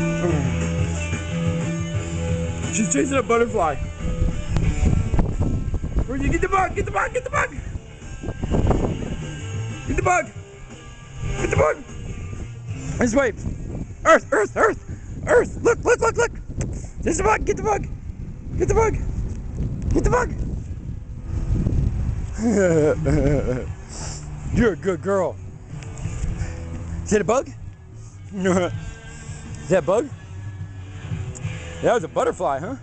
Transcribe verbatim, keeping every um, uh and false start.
Oh. She's chasing a butterfly. Rudy, get the bug, get the bug, get the bug! Get the bug! Get the bug! This way! Earth, earth, earth! Earth! Look, look, look, look! There's the bug, get the bug! Get the bug! Get the bug! You're a good girl. Is that a bug? Is that a bug? That was a butterfly, huh?